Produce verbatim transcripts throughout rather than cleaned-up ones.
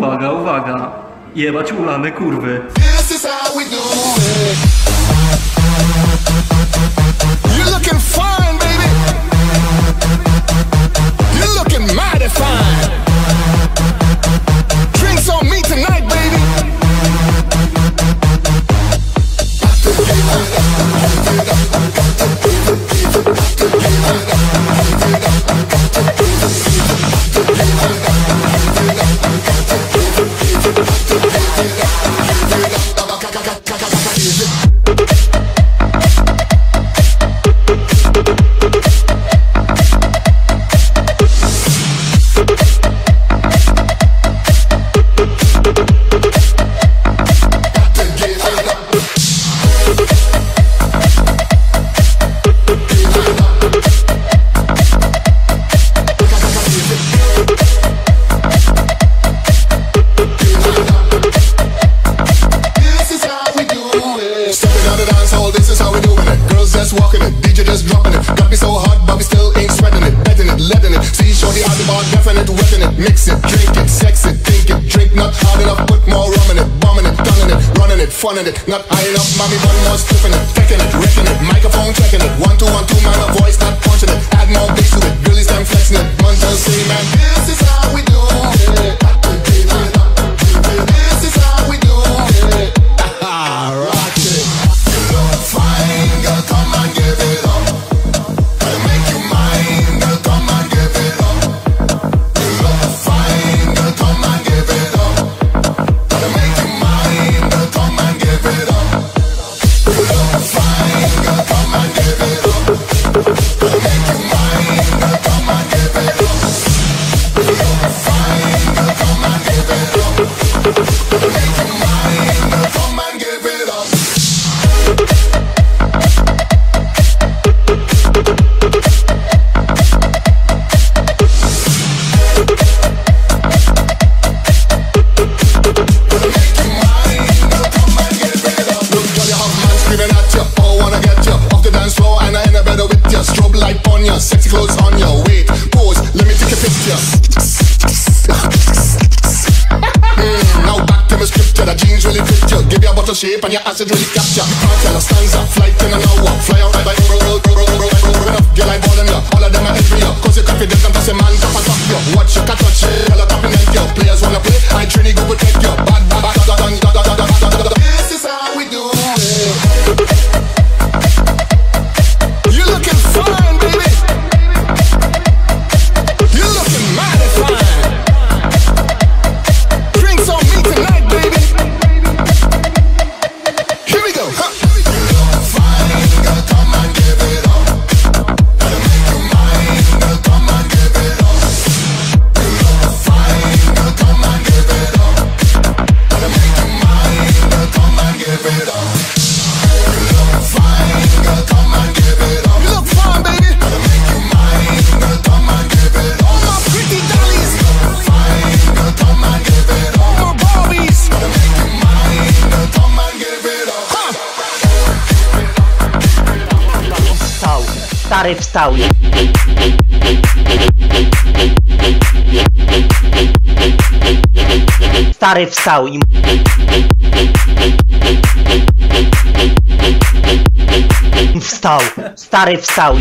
Uwaga, uwaga. Jebać ulane kurwy. This is how we do it. You're looking fine, baby. You're looking mighty fine. Drinks on me tonight, baby. Funnin' it, not high enough, mommy, one more stiffin' it, taking it, wrecking it, microphone checking it, one, two, one, two, man, my voice not punching it, add more bass to it, girlies them flexing it, man, just say, man, this is how we do it, this is how we do it, haha, rock it. You look fine, girl, come and give it up, I'll make you mine, girl, come and give it up, you look fine, girl, come and give it up, I'll make you mine, girl, come and give it up. You look fine, girl, come and give it up. I'll make you mine, girl, come and give it up. You look fine, girl, come and give it up. I'll make you mine, girl, come and give it up. Sexy clothes on your weight, pose, let me take a picture. mm, Now back to my scripture, the jeans really fit you. Give you a bottle shape and your acid really capture. Can't tell a stanza, flight in an hour. Fly out by April, girl I ballin' ya. All of them are every year, cause you're confident and pass a man top and top you. Watch you, can't touch it, girl I'm tapping at you. Players wanna play, I trainee go protect you. Bad, bad, bad, bad, bad, bad, bad, bad, bad, bad. This is how we do it. You're looking fine, baby. You're looking mighty fine. Drinks on me tonight, baby. Here we go, huh? You look fine, girl, come and give it up. I'll make you mine, girl, come and give it up. You look fine, girl, come and give it up. I'll make you mine, girl, come and give it up. You look fine, girl, come and give it up. Stary wstał. Stary wstał i... Wstał, stary wstał.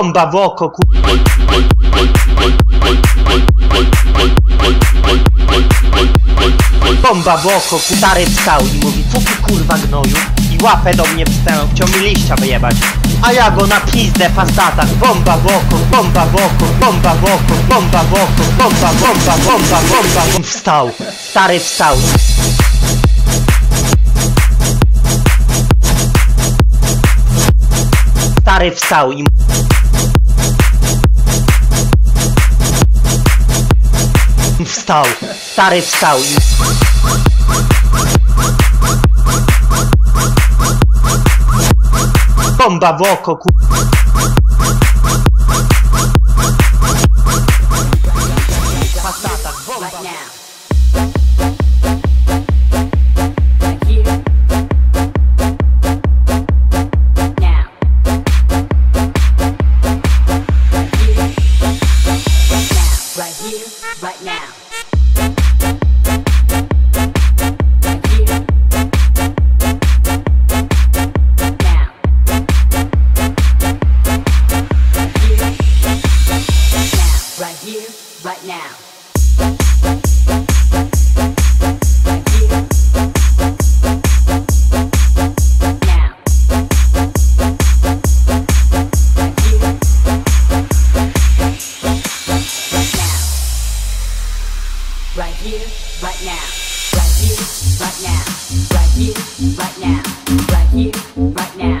Bomba w oko, ku... Bomba w oko, ku... Stary wstał i mówi, co ty kurwa gnoju? I łapę do mnie wstęp, chciał mi liścia wyjebać. A ja go na pizdę fastatach. Bomba w oko, bomba w oko, bomba w oko, bomba w oko, bomba, bomba, bomba, bomba. Wstał, stary wstał. Stary wstał i... Wstał, stary wstał i... Bomba w oko, ku... Right.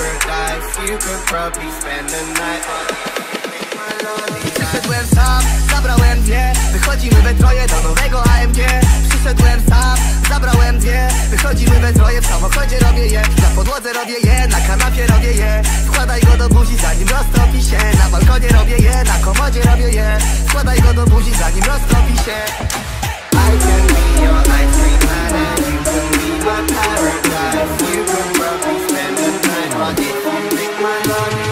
paradise. You could probably spend the night. Przyszedłem sam, zabrałem dwie. Wychodzimy we troje do nowego A M G. Przyszedłem sam, zabrałem dwie. Wychodzimy we troje, w samochodzie robię je. Na podłodze robię je, na kanapie robię je. Wkładaj go do buzi, zanim roztopi się. Na balkonie robię je, na komodzie robię je. Wkładaj go do buzi, zanim roztopi się. I can be your ice cream planet. You can be my paradise. You can probably spend the night on it. You make my love.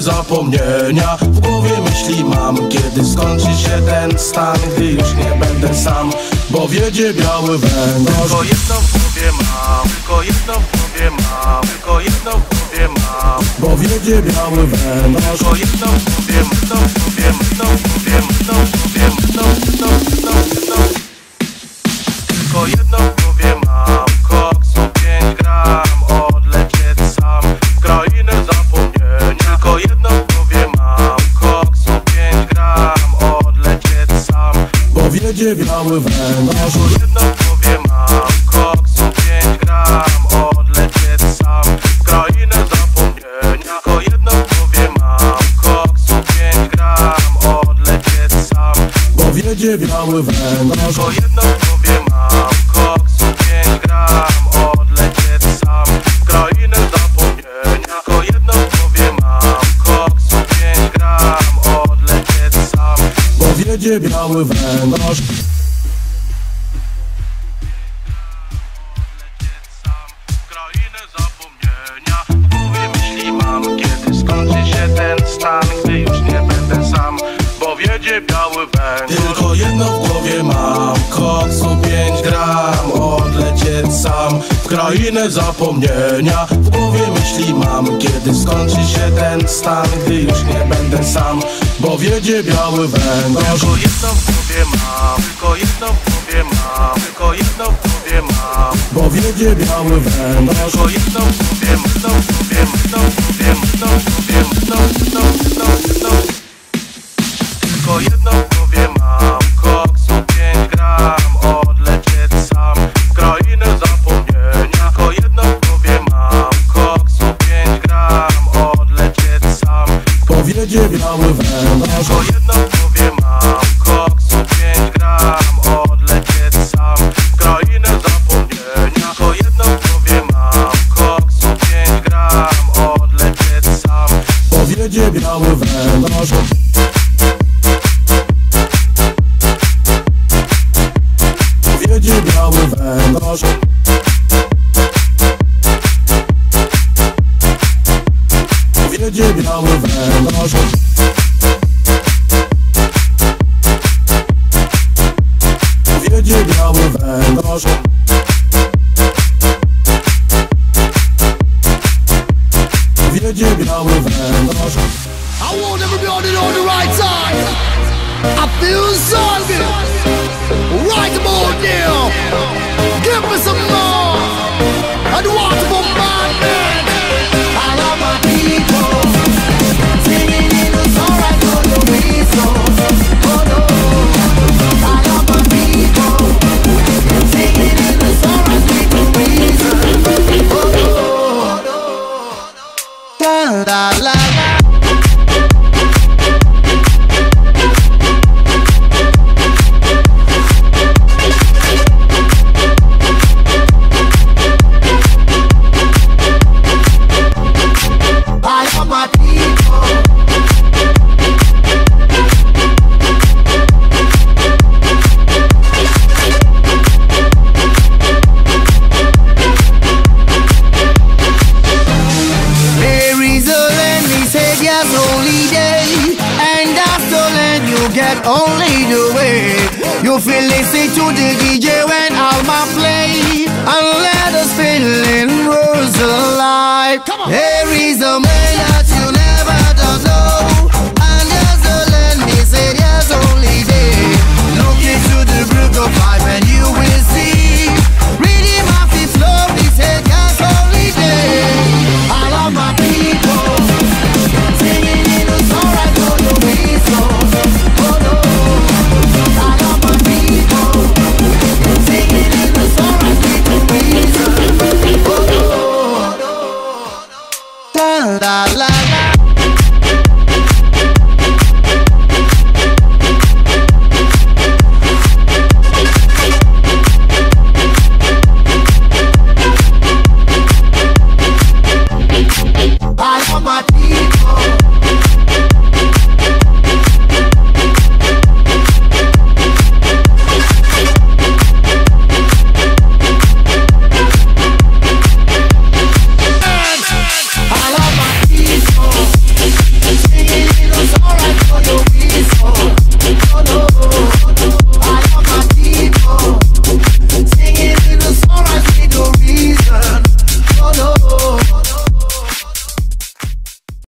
Zapomnienia w głowie myśli mam, kiedy skończy się ten stan, gdy już nie będę sam, bo wiedzie biały węgorz. Tylko jedno w głowie mam, tylko jedno w głowie mam, tylko jedno w głowie mam, bo wiedzie biały węgorz. Tylko jedno w głowie mam, jedno w głowie mam, jedno w głowie mam, jedno w głowie mam, jedno w głowie mam, jedno. Tylko jedno w głowie mam, koksu pięć gram, odlecieć sam w krainę zapomnienia. Tylko jedno w głowie mam, koksu pięć gram, odlecieć sam, bo wiedzie biały węgorz. Tylko jedno w głowie mam, koksu pięć gram, odlecieć sam w krainę zapomnienia. Tylko jedno w głowie mam, koksu pięć gram, odlecieć sam, bo wiedzie biały węgorz. Tylko jedno w głowie mam, koksu pięć gram, odlecieć sam w krainę zapomnienia. Tylko jedno w głowie mam, koksu pięć gram, odlecieć sam, bo wiedzie biały węgorz. Tylko jedno w głowie mam, koksu pięć gram, odlecieć sam w krainę zapomnienia. W głowie myśli mam, kiedy skończy się ten stan, gdy już nie będę sam, bo wiedzie biały węgorz. Tylko jedno w głowie mam, tylko jedno w głowie mam, tylko jedno w głowie mam, bo wiedzie biały węgorz. Tylko jedno w głowie mam, jedno w głowie mam, jedno w głowie mam, jedno w głowie mam, jedno w głowie mam, jedno w głowie mam. Tylko jedno w głowie mam, koksu pięć gram, odlecieć sam w krainę zapomnienia. Tylko jedno w głowie mam, koksu pięć gram, odlecieć sam, powiedzie biały węgorz. Tylko jedno w głowie mam, koksu pięć gram, odlecieć sam w krainę zapomnienia. Tylko jedno w głowie mam, koksu pięć gram, odlecieć sam, powiedzie biały węgorz. Wiedzie biały węgorz. Wiedzie biały węgorz. Wiedzie biały węgorz. I want everybody on the right side. I feel something right about now. Give me some more. I want to go mad. Get only the way you feel. Listen to the D J when I'ma play, and let us feeling rules alive. There is a man that you never don't know, and there's a land he said yes only day. Look into the group of five and you will see. Really my feet flow, he said yes only day. I love my people singing in the song, I don't know me so. La la la.